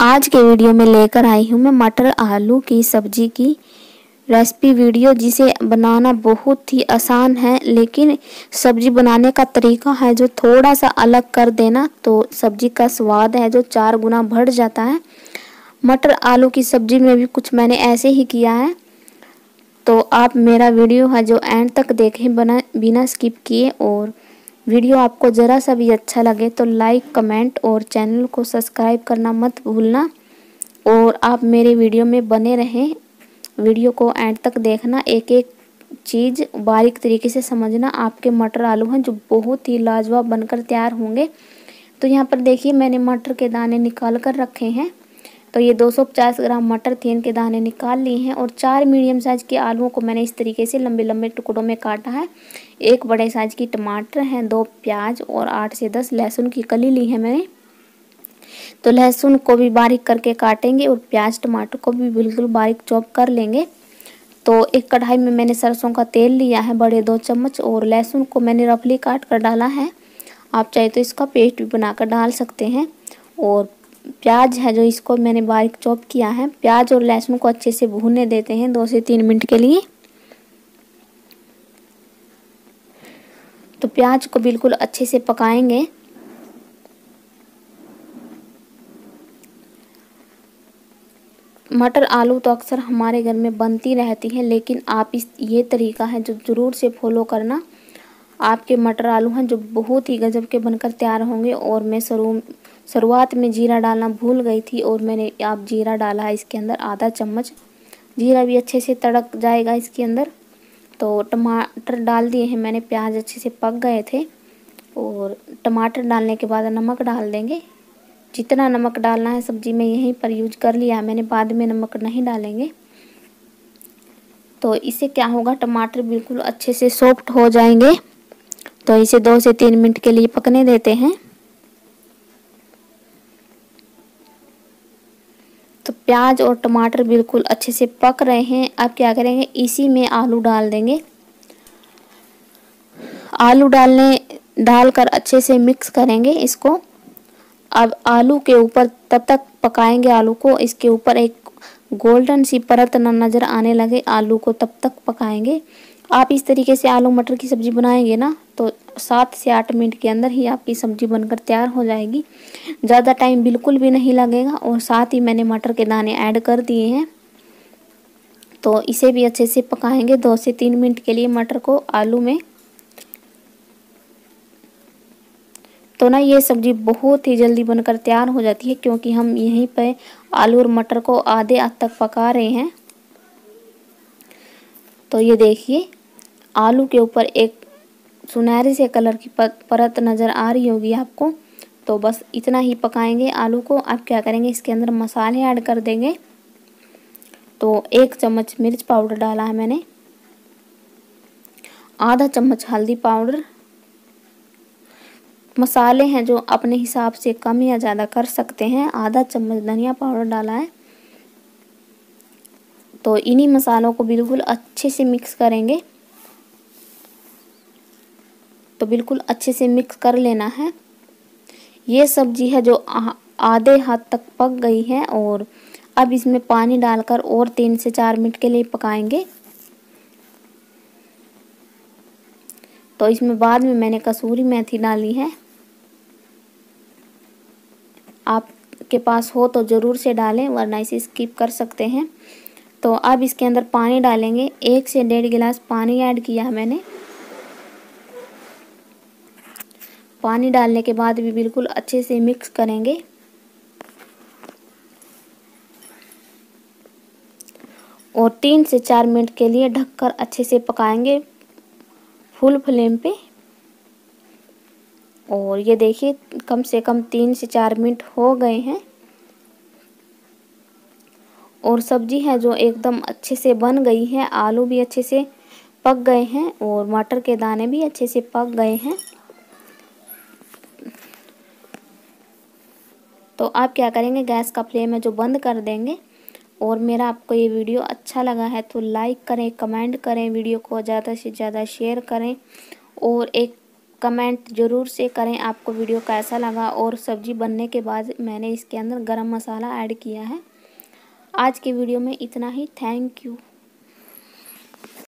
आज के वीडियो में लेकर आई हूँ मैं मटर आलू की सब्जी की रेसिपी वीडियो, जिसे बनाना बहुत ही आसान है, लेकिन सब्जी बनाने का तरीका है जो थोड़ा सा अलग कर देना तो सब्जी का स्वाद है जो 4 गुना बढ़ जाता है। मटर आलू की सब्जी में भी कुछ मैंने ऐसे ही किया है, तो आप मेरा वीडियो है जो एंड तक देखें बिना स्किप किए, और वीडियो आपको ज़रा सा भी अच्छा लगे तो लाइक, कमेंट और चैनल को सब्सक्राइब करना मत भूलना, और आप मेरे वीडियो में बने रहें। वीडियो को एंड तक देखना, एक एक चीज़ बारीक तरीके से समझना। आपके मटर आलू हैं जो बहुत ही लाजवाब बनकर तैयार होंगे। तो यहाँ पर देखिए मैंने मटर के दाने निकाल कर रखे हैं, तो ये 250 ग्राम मटर थे, इनके दाने निकाल लिए हैं। और 4 मीडियम साइज़ के आलूओं को मैंने इस तरीके से लंबे लंबे टुकड़ों में काटा है। 1 बड़े साइज़ की टमाटर हैं, 2 प्याज और 8 से 10 लहसुन की कली ली है मैंने। तो लहसुन को भी बारीक करके काटेंगे और प्याज टमाटर को भी बिल्कुल बारीक चॉप कर लेंगे। तो एक कढ़ाई में मैंने सरसों का तेल लिया है, बड़े 2 चम्मच, और लहसुन को मैंने रफली काट कर डाला है। आप चाहे तो इसका पेस्ट भी बनाकर डाल सकते हैं। और प्याज है जो इसको मैंने बारीक चॉप किया है। प्याज और लहसुन को अच्छे से भूनने देते हैं 2 से 3 मिनट के लिए। तो प्याज को बिल्कुल अच्छे से पकाएंगे। मटर आलू तो अक्सर हमारे घर में बनती रहती है, लेकिन आप ये तरीका है जो ज़रूर से फॉलो करना। आपके मटर आलू हैं जो बहुत ही गजब के बनकर तैयार होंगे। और मैं शुरुआत में जीरा डालना भूल गई थी, और मैंने आप जीरा डाला है इसके अंदर आधा चम्मच। जीरा भी अच्छे से तड़क जाएगा इसके अंदर। तो टमाटर डाल दिए हैं मैंने, प्याज अच्छे से पक गए थे। और टमाटर डालने के बाद नमक डाल देंगे। जितना नमक डालना है सब्जी में यहीं पर यूज कर लिया मैंने, बाद में नमक नहीं डालेंगे। तो इससे क्या होगा, टमाटर बिल्कुल अच्छे से सॉफ्ट हो जाएंगे। तो इसे 2 से 3 मिनट के लिए पकने देते हैं। तो प्याज और टमाटर बिल्कुल अच्छे से पक रहे हैं। अब क्या करेंगे, इसी में आलू डाल देंगे। आलू डालकर अच्छे से मिक्स करेंगे इसको। अब आलू के ऊपर तब तक पकाएंगे आलू को, इसके ऊपर एक गोल्डन सी परत ना नज़र आने लगे आलू को, तब तक पकाएंगे। आप इस तरीके से आलू मटर की सब्ज़ी बनाएंगे ना, तो 7 से 8 मिनट के अंदर ही आपकी सब्ज़ी बनकर तैयार हो जाएगी। ज़्यादा टाइम बिल्कुल भी नहीं लगेगा। और साथ ही मैंने मटर के दाने ऐड कर दिए हैं। तो इसे भी अच्छे से पकाएंगे 2 से 3 मिनट के लिए मटर को आलू में। तो ना ये सब्ज़ी बहुत ही जल्दी बनकर तैयार हो जाती है, क्योंकि हम यहीं पर आलू और मटर को आधे हद तक पका रहे हैं। तो ये देखिए आलू के ऊपर एक सुनहरे से कलर की परत नज़र आ रही होगी आपको। तो बस इतना ही पकाएंगे आलू को। आप क्या करेंगे, इसके अंदर मसाले ऐड कर देंगे। तो 1 चम्मच मिर्च पाउडर डाला है मैंने, आधा चम्मच हल्दी पाउडर। मसाले हैं जो अपने हिसाब से कम या ज़्यादा कर सकते हैं। आधा चम्मच धनिया पाउडर डाला है। तो इन्हीं मसालों को बिल्कुल अच्छे से मिक्स करेंगे। तो बिल्कुल अच्छे से मिक्स कर लेना है। ये सब्जी है जो आधे हाथ तक पक गई है। और अब इसमें पानी डालकर और 3 से 4 मिनट के लिए पकाएंगे। तो इसमें बाद में मैंने कसूरी मेथी डाली है। आपके पास हो तो ज़रूर से डालें, वरना इसे स्किप कर सकते हैं। तो अब इसके अंदर पानी डालेंगे। 1 से 1.5 गिलास पानी ऐड किया है मैंने। पानी डालने के बाद भी बिल्कुल अच्छे से मिक्स करेंगे। और 3 से 4 मिनट के लिए ढककर अच्छे से पकाएंगे फुल फ्लेम पे। और ये देखिए कम से कम 3 से 4 मिनट हो गए हैं। और सब्जी है जो एकदम अच्छे से बन गई है। आलू भी अच्छे से पक गए हैं और मटर के दाने भी अच्छे से पक गए हैं। तो आप क्या करेंगे, गैस का फ्लेम है जो बंद कर देंगे। और मेरा आपको ये वीडियो अच्छा लगा है तो लाइक करें, कमेंट करें, वीडियो को ज़्यादा से ज़्यादा शेयर करें। और एक कमेंट ज़रूर से करें आपको वीडियो कैसा लगा। और सब्ज़ी बनने के बाद मैंने इसके अंदर गरम मसाला ऐड किया है। आज के वीडियो में इतना ही। Thank you.